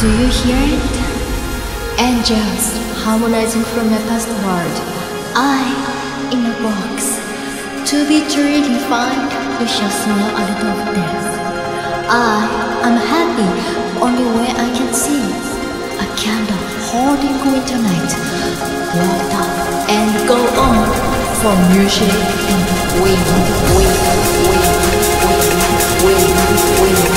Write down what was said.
Do you hear it? Angels harmonizing from a past world. I in a box. To be truly defined, we shall smile out of death. I am happy, only way I can see. A candle holding winter night. Light up and go on for music and wind.